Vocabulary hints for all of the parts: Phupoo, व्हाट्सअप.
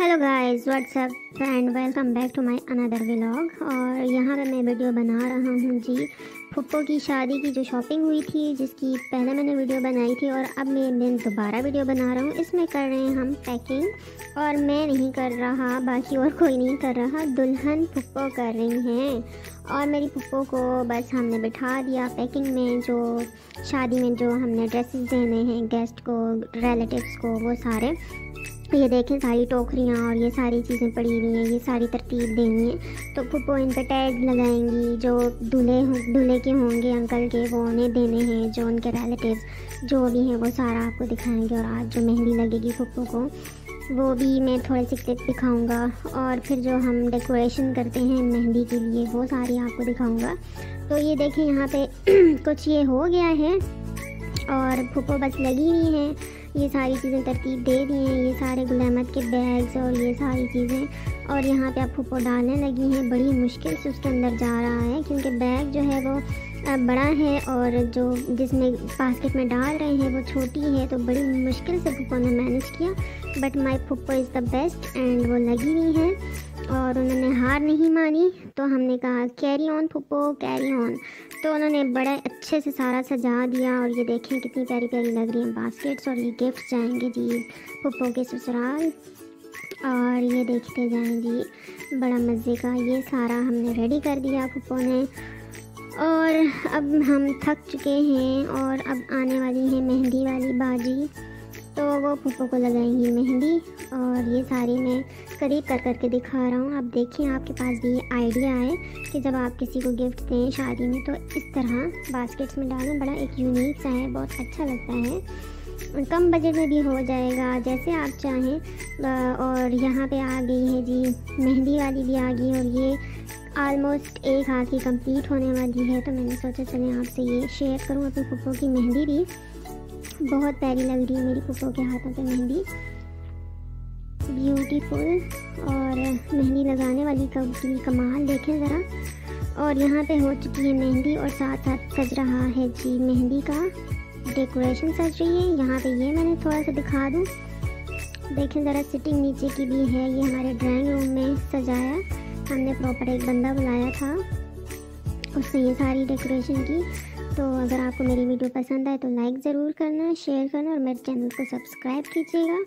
Hello guys व्हाट्सअप and welcome back to my another vlog. और यहाँ पर मैं वीडियो बना रहा हूँ जी फुप्पो की शादी की जो शॉपिंग हुई थी, जिसकी पहले मैंने वीडियो बनाई थी और अब मैं दोबारा वीडियो बना रहा हूँ। इसमें कर रहे हैं हम पैकिंग और मैं नहीं कर रहा, बाकी और कोई नहीं कर रहा, दुल्हन फुप्पो कर रही हैं। और मेरी फुप्पो को बस हमने बिठा दिया पैकिंग में। जो शादी में जो हमने ड्रेसेस देने हैं गेस्ट को, रिलेटिव्स को, वो सारे ये देखें, सारी टोकरियाँ और ये सारी चीज़ें पड़ी हुई हैं, ये सारी तरतीब देनी है। तो फुप्पो इन पर टैग लगाएंगी, जो दूल्हे के होंगे अंकल के वो उन्हें देने हैं, जो उनके रिलेटिव्स जो भी हैं वो सारा आपको दिखाएंगे। और आज जो मेहंदी लगेगी फुप्पो को वो भी मैं थोड़े से क्लिप दिखाऊँगा, और फिर जो हम डेकोरेशन करते हैं मेहंदी के लिए वो सारी आपको दिखाऊँगा। तो ये देखें यहाँ पर कुछ ये हो गया है और फुप्पो बस लगी हुई हैं, ये सारी चीज़ें तरतीब दे दी हैं, ये सारे गुलामत के बैग्स और ये सारी चीज़ें। और यहाँ पे आप फुप्पो डालने लगी हैं, बड़ी मुश्किल से उसके अंदर जा रहा है क्योंकि बैग जो है वो बड़ा है और जो जिसमें बास्केट में डाल रहे हैं वो छोटी है। तो बड़ी मुश्किल से फुप्पो ने मैनेज किया, बट माय फुप्पो इज़ द बेस्ट एंड वो लगी हुई है और उन्होंने हार नहीं मानी। तो हमने कहा कैरी ऑन फुप्पो कैरी ऑन, तो उन्होंने बड़ा अच्छे से सारा सजा दिया। और ये देखें कितनी प्यारी प्यारी लग रही हैं बास्केट्स, और ये गिफ्ट जाएंगे जी फुप्पो के ससुराल। और ये देखते जाएँ जी, बड़ा मज़े का ये सारा हमने रेडी कर दिया फुप्पो ने। और अब हम थक चुके हैं और अब आने वाली है मेहंदी वाली बाजी, तो वो फुप्पो को लगाएंगी मेहंदी। और ये सारी मैं करीब कर करके दिखा रहा हूँ, आप देखिए। आपके पास भी ये आइडिया है कि जब आप किसी को गिफ्ट दें शादी में तो इस तरह बास्केट्स में डालें, बड़ा एक यूनिक सा है, बहुत अच्छा लगता है। कम बजट में भी हो जाएगा जैसे आप चाहें। और यहाँ पे आ गई है जी मेहंदी वाली भी आ गई, और ये आलमोस्ट एक हाथ की कंप्लीट होने वाली है। तो मैंने सोचा चलें आपसे ये शेयर करूँ अपनी फुप्पो की मेहंदी भी, बहुत प्यारी लग रही है मेरी फुप्पो के हाथों पे मेहंदी, ब्यूटीफुल। और मेहंदी लगाने वाली की कमाल देखें ज़रा। और यहाँ पे हो चुकी है मेहंदी और साथ साथ सज रहा है जी मेहंदी का डेकोरेशन सज रही है। यहाँ पे ये मैंने थोड़ा सा दिखा दूँ, देखें ज़रा, सिटिंग नीचे की भी है। ये हमारे ड्राइंग रूम में सजाया, हमने प्रॉपर एक बंदा बुलाया था, उसने ये सारी डेकोरेशन की। तो अगर आपको मेरी वीडियो पसंद आए तो लाइक ज़रूर करना, शेयर करना और मेरे चैनल को सब्सक्राइब कीजिएगा।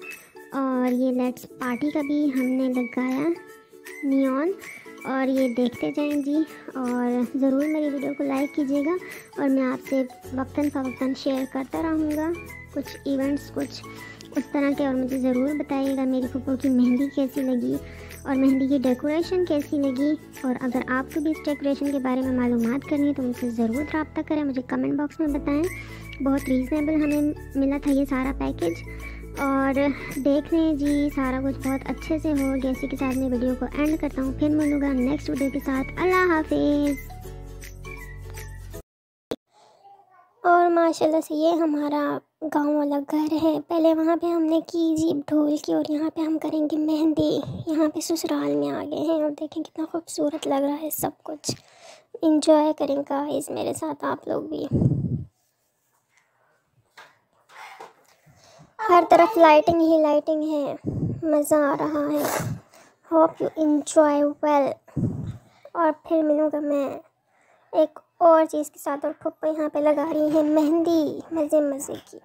और ये लेट्स पार्टी का भी हमने लगाया नियॉन, और ये देखते जाएं जी। और ज़रूर मेरी वीडियो को लाइक कीजिएगा और मैं आपसे वक्तन फवक्तन शेयर करता रहूँगा कुछ इवेंट्स कुछ उस तरह के। और मुझे ज़रूर बताइएगा मेरी फुप्पो की मेहंदी कैसी लगी और मेहंदी की डेकोरेशन कैसी लगी। और अगर आपको भी इस डेकोरेशन के बारे में मालूमात करनी है तो मुझसे ज़रूर रब्ता करें, मुझे कमेंट बॉक्स में बताएं। बहुत रीज़नेबल हमें मिला था ये सारा पैकेज। और देख लें जी सारा कुछ बहुत अच्छे से हो गया। इसी के साथ मैं वीडियो को एंड करता हूँ, फिर मिलूँगा नेक्स्ट वीडियो के साथ। अल्लाह हाफिज़। और माशाल्लाह से ये हमारा गांव वाला घर है, पहले वहाँ पे हमने की जी ढोल की और यहाँ पे हम करेंगे मेहंदी। यहाँ पे ससुराल में आ गए हैं और देखें कितना खूबसूरत लग रहा है सब कुछ। एंजॉय करें गाइस मेरे साथ आप लोग भी। हर तरफ लाइटिंग ही लाइटिंग है, मज़ा आ रहा है। होप यू एंजॉय वेल, और फिर मिलूँगा मैं एक और चीज़ के साथ। और फुप्पो यहाँ पे लगा रही है मेहंदी, मज़े मज़े की।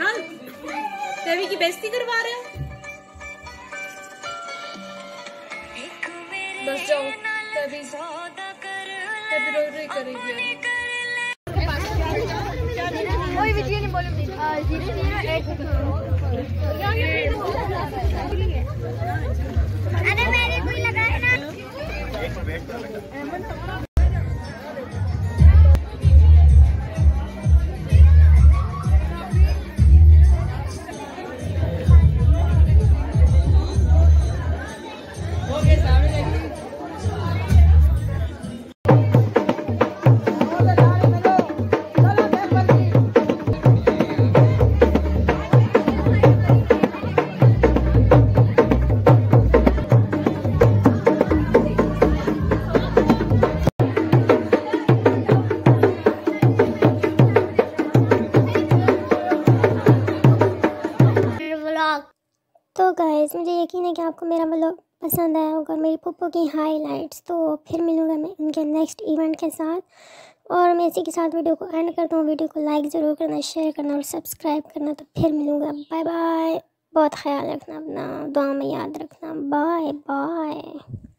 हाँ, देवी की बेइज्जती करवा रहे हो। बस जाओ, तभी रो रही करेगी। कोई विजय नहीं बोलूँगी। 008 अरे मेरे कोई लगा है ना। तो गाइस मुझे यकीन है कि आपको मेरा व्लॉग पसंद आया होगा, मेरी पुप्पू की हाइलाइट्स। तो फिर मिलूँगा मैं उनके नेक्स्ट इवेंट के साथ, और मैं इसी के साथ वीडियो को एंड करता हूँ। वीडियो को लाइक ज़रूर करना, शेयर करना और सब्सक्राइब करना। तो फिर मिलूँगा, बाय बाय। बहुत ख्याल रखना अपना, दुआ में याद रखना। Bye bye.